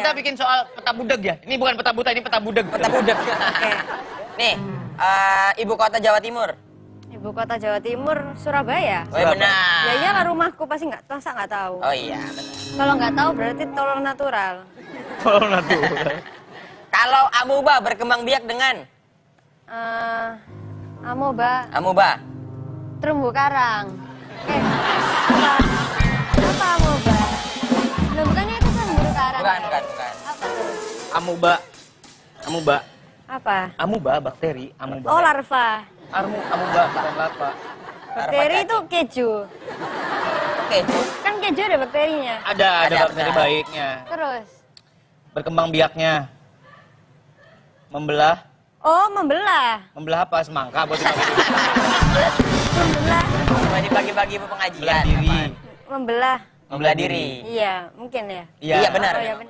Kita bikin soal peta budeg ya. Ini bukan peta buta, ini peta budeg. Peta budeg. Okay. Nih, ibu kota Jawa Timur. Ibu kota Jawa Timur, Surabaya. Oh, ya benar. Ya iyalah, rumahku pasti nggak, masa nggak tahu. Oh iya, benar. Kalau nggak tahu berarti tolong natural. Tolong natural. Kalau amoeba berkembang biak dengan amoeba. Terumbu karang. Apa amoeba? Nah, bukannya itu terumbu karang? Bukan. Apa itu? Amoeba. Apa? Amoeba bakteri. Amoeba. Oh, larva. Amoeba bukan larva. Bakteri itu keju. Keju. Kan keju ada bakterinya. Ada bakteri baiknya. Terus? Berkembang biaknya. Membelah. Oh, membelah. Membelah apa? Semangka buat dibagi. Membelah. Buat dibagi-bagi pengajian. Membelah diri. Membelah diri. Iya, mungkin ya. Iya, benar. Oh, ya, benar.